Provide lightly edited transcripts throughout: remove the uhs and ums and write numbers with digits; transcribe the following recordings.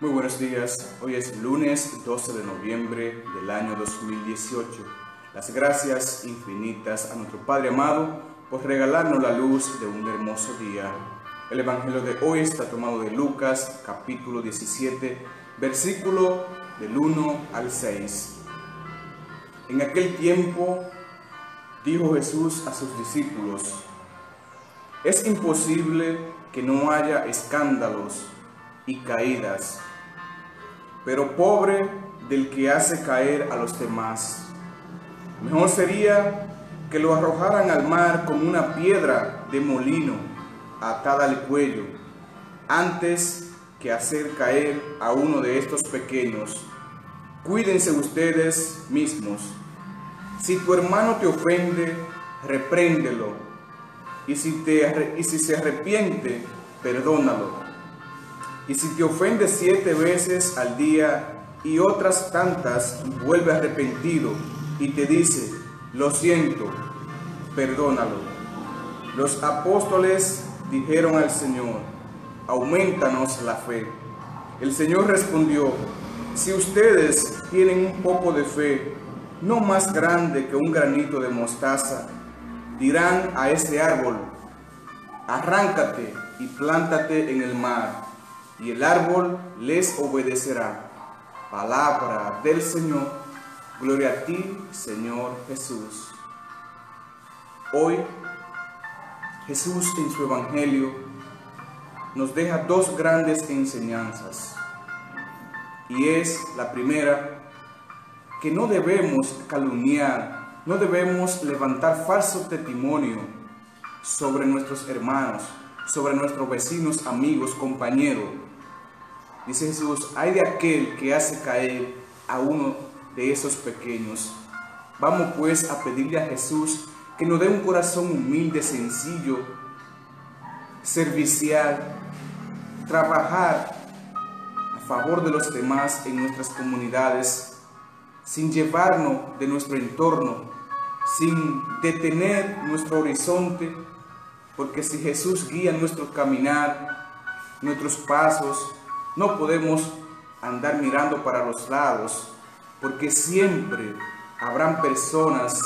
Muy buenos días, hoy es lunes 12 de noviembre del año 2018. Las gracias infinitas a nuestro Padre amado por regalarnos la luz de un hermoso día. El Evangelio de hoy está tomado de Lucas, capítulo 17, versículo del 1 al 6. En aquel tiempo dijo Jesús a sus discípulos: es imposible que no haya escándalos y caídas, pero pobre del que hace caer a los demás. Mejor sería que lo arrojaran al mar como una piedra de molino atada al cuello, antes que hacer caer a uno de estos pequeños. Cuídense ustedes mismos. Si tu hermano te ofende, repréndelo, y si se arrepiente, perdónalo. Y si te ofende 7 veces al día y otras tantas vuelve arrepentido y te dice, lo siento, perdónalo. Los apóstoles dijeron al Señor, auméntanos la fe. El Señor respondió, si ustedes tienen un poco de fe, no más grande que un granito de mostaza, dirán a ese árbol, arráncate y plántate en el mar, y el árbol les obedecerá. Palabra del Señor. Gloria a ti, Señor Jesús. Hoy, Jesús en su Evangelio nos deja 2 grandes enseñanzas. Y es la primera, que no debemos calumniar, no debemos levantar falso testimonio sobre nuestros hermanos, sobre nuestros vecinos, amigos, compañeros. Dice Jesús, hay de aquel que hace caer a uno de esos pequeños. Vamos pues a pedirle a Jesús que nos dé un corazón humilde, sencillo, servicial, trabajar a favor de los demás en nuestras comunidades, sin llevarnos de nuestro entorno, sin detener nuestro horizonte, porque si Jesús guía nuestro caminar, nuestros pasos, no podemos andar mirando para los lados, porque siempre habrán personas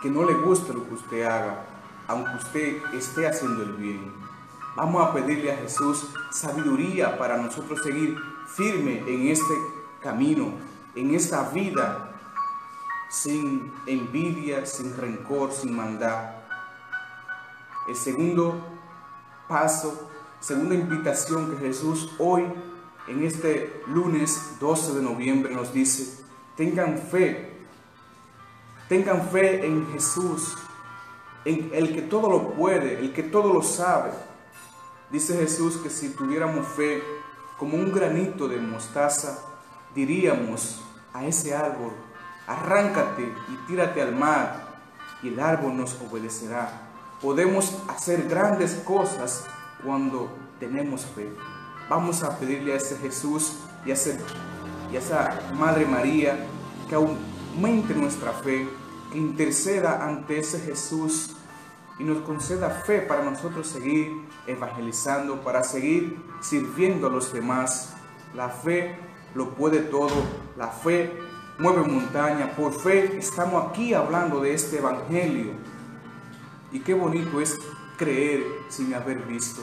que no les gusta lo que usted haga, aunque usted esté haciendo el bien. Vamos a pedirle a Jesús sabiduría para nosotros seguir firme en este camino, en esta vida, sin envidia, sin rencor, sin maldad. El segundo paso, segunda invitación que Jesús hoy, en este lunes 12 de noviembre, nos dice, tengan fe en Jesús, en el que todo lo puede, el que todo lo sabe. Dice Jesús que si tuviéramos fe como un granito de mostaza, diríamos a ese árbol, arráncate y tírate al mar, y el árbol nos obedecerá. Podemos hacer grandes cosas cuando tenemos fe. Vamos a pedirle a ese Jesús y a esa Madre María que aumente nuestra fe, que interceda ante ese Jesús y nos conceda fe para nosotros seguir evangelizando, para seguir sirviendo a los demás. La fe lo puede todo, la fe mueve montaña. Por fe estamos aquí hablando de este Evangelio. Y qué bonito es creer sin haber visto.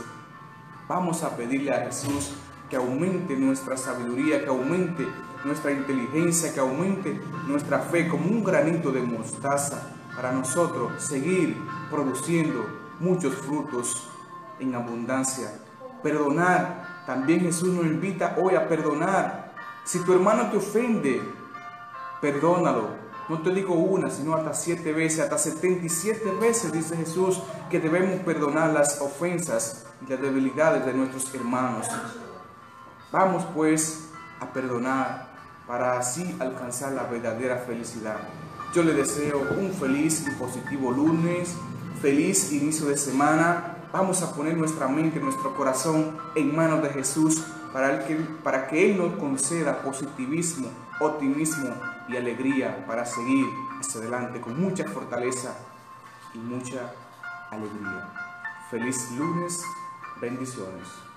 Vamos a pedirle a Jesús que aumente nuestra sabiduría, que aumente nuestra inteligencia, que aumente nuestra fe como un granito de mostaza para nosotros seguir produciendo muchos frutos en abundancia. Perdonar, también Jesús nos invita hoy a perdonar. Si tu hermano te ofende, perdónalo. No te digo una, sino hasta 7 veces, hasta 77 veces, dice Jesús, que debemos perdonar las ofensas y las debilidades de nuestros hermanos. Vamos pues a perdonar para así alcanzar la verdadera felicidad. Yo le deseo un feliz y positivo lunes, feliz inicio de semana. Vamos a poner nuestra mente, nuestro corazón en manos de Jesús para que Él nos conceda positivismo, optimismo y alegría para seguir hacia adelante con mucha fortaleza y mucha alegría. Feliz lunes, bendiciones.